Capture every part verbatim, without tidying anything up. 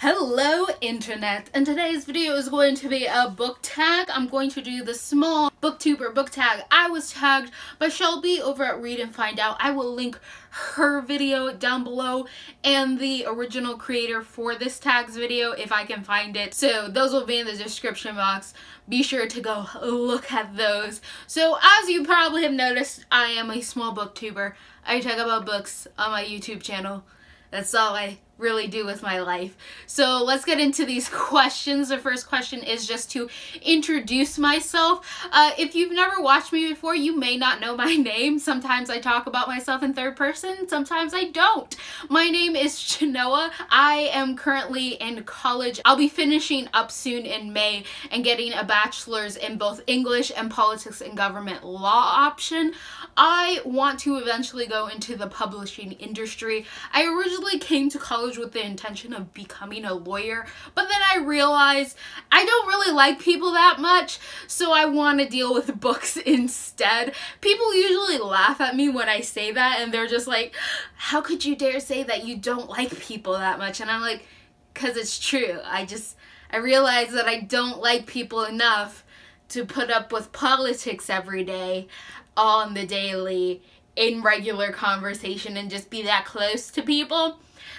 Hello internet, and today's video is going to be a book tag. I'm going to do the small booktuber book tag. I was tagged by Shelby over at Read and Find Out. I will link her video down below and the original creator for this tag's video if I can find it. So those will be in the description box. Be sure to go look at those. So as you probably have noticed, I am a small booktuber. I talk about books on my YouTube channel. That's all I really do with my life. So let's get into these questions. The first question is just to introduce myself. Uh, if you've never watched me before, you may not know my name. Sometimes I talk about myself in third person, sometimes I don't. My name is Chinoa. I am currently in college. I'll be finishing up soon in May and getting a bachelor's in both English and politics and government law option. I want to eventually go into the publishing industry. I originally came to college with the intention of becoming a lawyer, but then I realized I don't really like people that much, so I want to deal with books instead. People usually laugh at me when I say that, and they're just like, how could you dare say that you don't like people that much? And I'm like, because it's true. I just I realized that I don't like people enough to put up with politics every day on the daily in regular conversation and just be that close to people,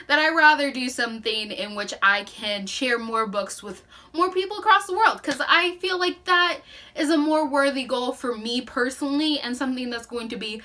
that I'd rather do something in which I can share more books with more people across the world, because I feel like that is a more worthy goal for me personally and something that's going to be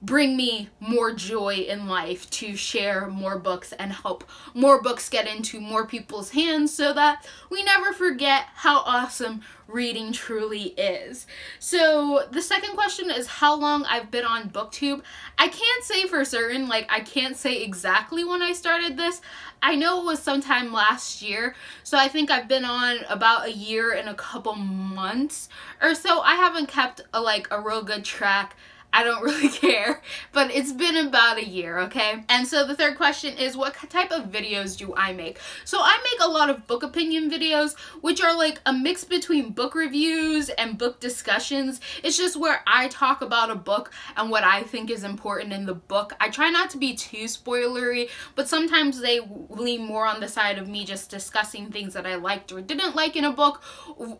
bring me more joy in life, to share more books and help more books get into more people's hands so that we never forget how awesome reading truly is. So the second question is how long I've been on BookTube. I can't say for certain, like I can't say exactly when I started this. I know it was sometime last year, so I think I've been on about a year and a couple months or so. I haven't kept a, like a real good track. I don't really care, but it's been about a year, okay? And so the third question is what type of videos do I make? So I make a lot of book opinion videos, which are like a mix between book reviews and book discussions. It's just where I talk about a book and what I think is important in the book. I try not to be too spoilery, but sometimes they lean more on the side of me just discussing things that I liked or didn't like in a book,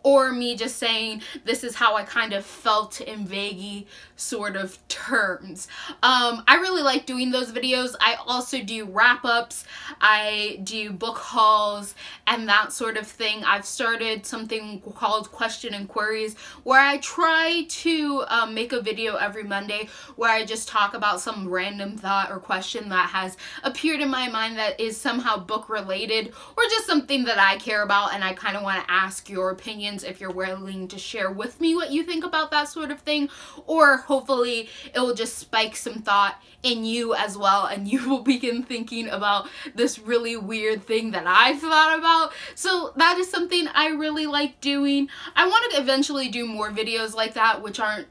or me just saying this is how I kind of felt in vague sort of of terms. Um, I really like doing those videos. I also do wrap-ups, I do book hauls and that sort of thing. I've started something called Question and Queries, where I try to um, make a video every Monday where I just talk about some random thought or question that has appeared in my mind that is somehow book related or just something that I care about, and I kind of want to ask your opinions if you're willing to share with me what you think about that sort of thing, or hopefully it will just spike some thought in you as well, and you will begin thinking about this really weird thing that I've thought about. So that is something I really like doing. I want to eventually do more videos like that, which aren't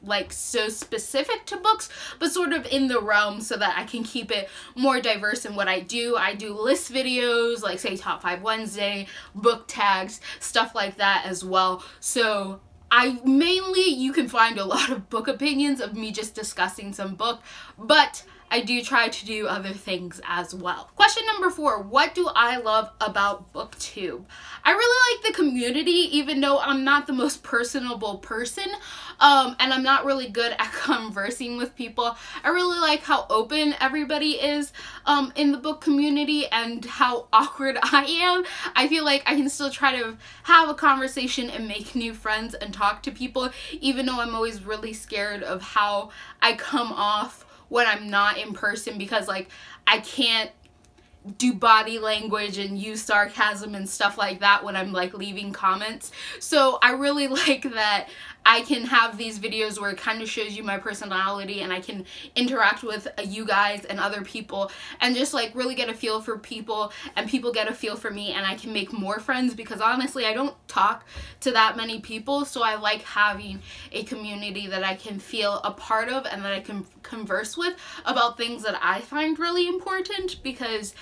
like so specific to books, but sort of in the realm, so that I can keep it more diverse in what I do. I do list videos, like say Top five Wednesday, book tags, stuff like that as well. So I mainly, you can find a lot of book opinions of me just discussing some book, but I do try to do other things as well. Question number four, what do I love about BookTube? I really like the community, even though I'm not the most personable person, um, and I'm not really good at conversing with people. I really like how open everybody is um, in the book community and how awkward I am. I feel like I can still try to have a conversation and make new friends and talk to people, even though I'm always really scared of how I come off when I'm not in person, because like I can't do body language and use sarcasm and stuff like that when I'm like leaving comments. So I really like that I can have these videos where it kind of shows you my personality and I can interact with you guys and other people and just like really get a feel for people, and people get a feel for me, and I can make more friends, because honestly I don't talk to that many people. So I like having a community that I can feel a part of and that I can converse with about things that I find really important, because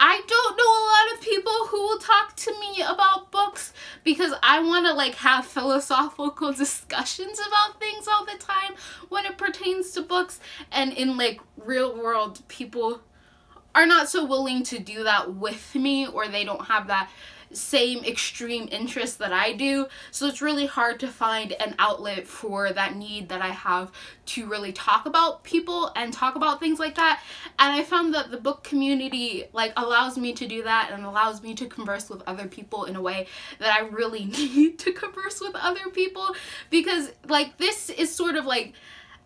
I don't know a lot of people who will talk to me about books, because I want to like have philosophical discussions about things all the time when it pertains to books, and in like real world people are not so willing to do that with me, or they don't have that same extreme interest that I do. So it's really hard to find an outlet for that need that I have to really talk about people and talk about things like that. And I found that the book community like allows me to do that and allows me to converse with other people in a way that I really need to converse with other people, because like this is sort of like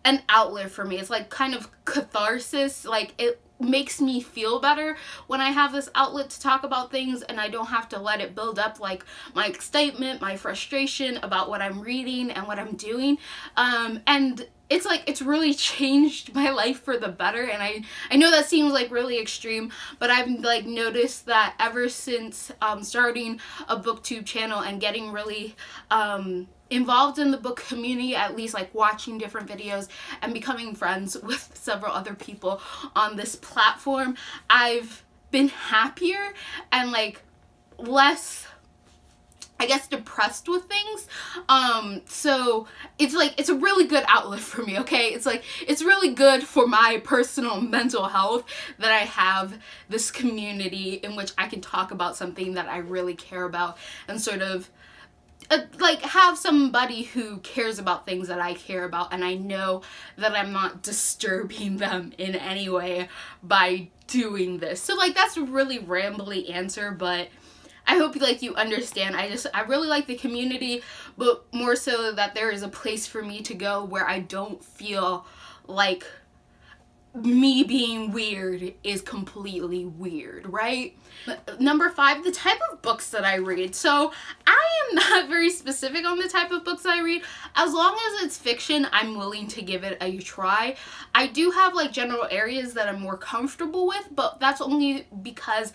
an outlet for me. It's like kind of catharsis. Like it makes me feel better when I have this outlet to talk about things and I don't have to let it build up like my excitement, my frustration about what I'm reading and what I'm doing. Um, and it's like, it's really changed my life for the better. And I, I know that seems like really extreme, but I've like noticed that ever since um, starting a BookTube channel and getting really um, involved in the book community, at least like watching different videos and becoming friends with several other people on this platform, I've been happier and like less, I guess, depressed with things. Um, so it's like, it's a really good outlet for me, okay? It's like, it's really good for my personal mental health that I have this community in which I can talk about something that I really care about and sort of Uh, like have somebody who cares about things that I care about, and I know that I'm not disturbing them in any way by doing this. So like that's a really rambly answer, but I hope like you understand. I just I really like the community, but more so that there is a place for me to go where I don't feel like me being weird is completely weird, right? Number five, the type of books that I read. So I am not very specific on the type of books I read. As long as it's fiction, I'm willing to give it a try. I do have like general areas that I'm more comfortable with, but that's only because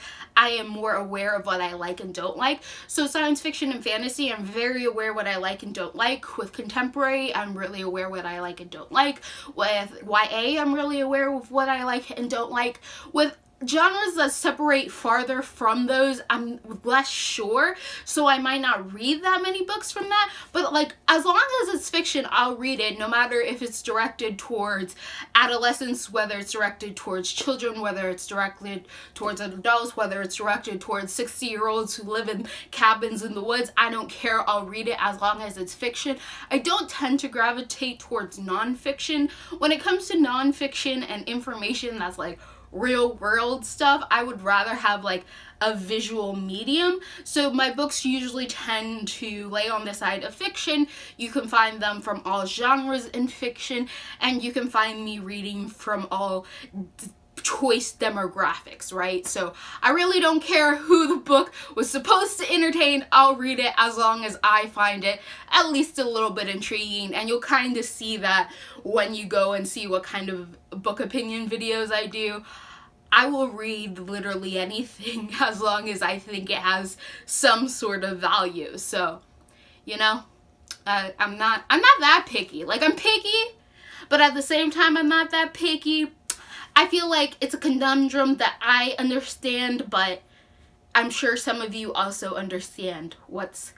I am more aware of what I like and don't like. So science fiction and fantasy, I'm very aware what I like and don't like. With contemporary, I'm really aware what I like and don't like. With Y A, I'm really aware with what I like and don't like. With genres that separate farther from those, I'm less sure, so I might not read that many books from that, but like as long as it's fiction, I'll read it, no matter if it's directed towards adolescents, whether it's directed towards children, whether it's directed towards adults, whether it's directed towards sixty year olds who live in cabins in the woods. I don't care, I'll read it as long as it's fiction. I don't tend to gravitate towards nonfiction. When it comes to nonfiction and information that's like real world stuff, I would rather have like a visual medium, so my books usually tend to lay on the side of fiction. You can find them from all genres in fiction, and you can find me reading from all choice demographics, right? So I really don't care who the book was supposed to entertain. I'll read it as long as I find it at least a little bit intriguing, and you'll kind of see that when you go and see what kind of book opinion videos I do. I will read literally anything as long as I think it has some sort of value. So, you know, uh, I'm not I'm not that picky. Like, I'm picky, but at the same time, I'm not that picky. I feel like it's a conundrum that I understand, but I'm sure some of you also understand what's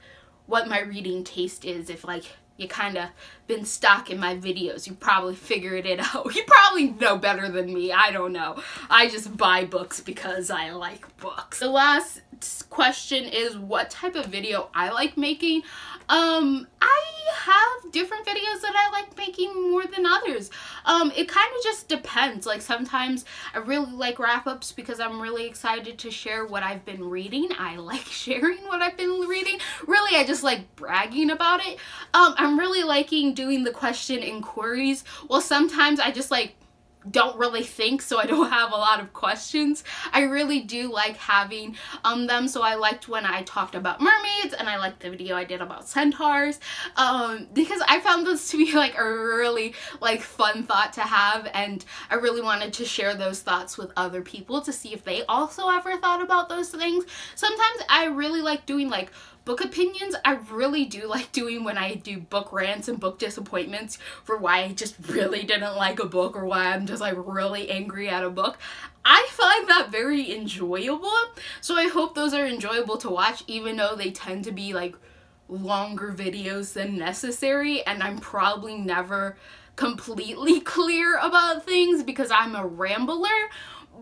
what my reading taste is. If like you kind of been stuck in my videos, you probably figured it out. You probably know better than me. I don't know. I just buy books because I like books. The last question is what type of video I like making. Um, I have different videos that I like making more than others. Um, it kind of just depends. Like sometimes I really like wrap-ups because I'm really excited to share what I've been reading. I like sharing what I've been reading. Really, I just like bragging about it. Um, I'm really liking doing the question inquiries. Well, sometimes I just like don't really think, so I don't have a lot of questions. I really do like having um them, so I liked when I talked about mermaids, and I liked the video I did about centaurs, um because I found those to be like a really like fun thought to have, and I really wanted to share those thoughts with other people to see if they also ever thought about those things. Sometimes I really like doing like book opinions. I really do like doing when I do book rants and book disappointments for why I just really didn't like a book, or why I'm just like really angry at a book. I find that very enjoyable, so I hope those are enjoyable to watch, even though they tend to be like longer videos than necessary, and I'm probably never completely clear about things because I'm a rambler.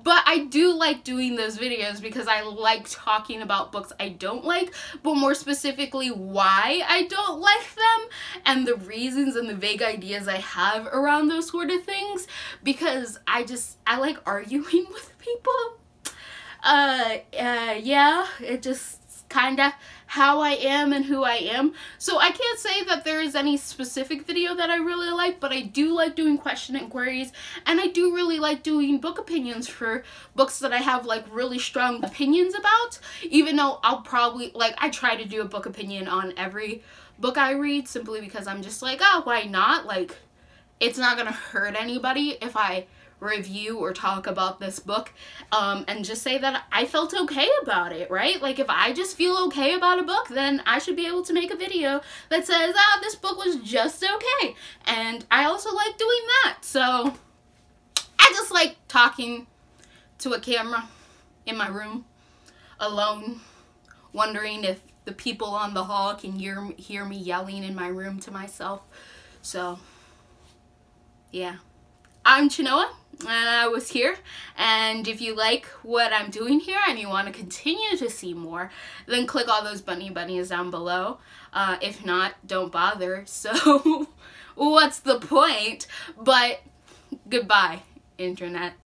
But I do like doing those videos because I like talking about books I don't like, but more specifically why I don't like them and the reasons and the vague ideas I have around those sort of things, because I just, I like arguing with people. Uh, uh yeah, it just kinda how I am and who I am. So I can't say that there is any specific video that I really like, but I do like doing question inquiries, and I do really like doing book opinions for books that I have like really strong opinions about, even though I'll probably, like, I try to do a book opinion on every book I read simply because I'm just like, oh, why not? Like, it's not gonna hurt anybody if I review or talk about this book um, and just say that I felt okay about it, right? Like, if I just feel okay about a book, then I should be able to make a video that says, ah, this book was just okay. And I also like doing that. So I just like talking to a camera in my room alone, wondering if the people on the hall can hear, hear me yelling in my room to myself. So yeah. I'm Chinoa, and I was here, and if you like what I'm doing here and you want to continue to see more, then click all those bunny bunnies down below. Uh, if not, don't bother, so what's the point? But goodbye, internet.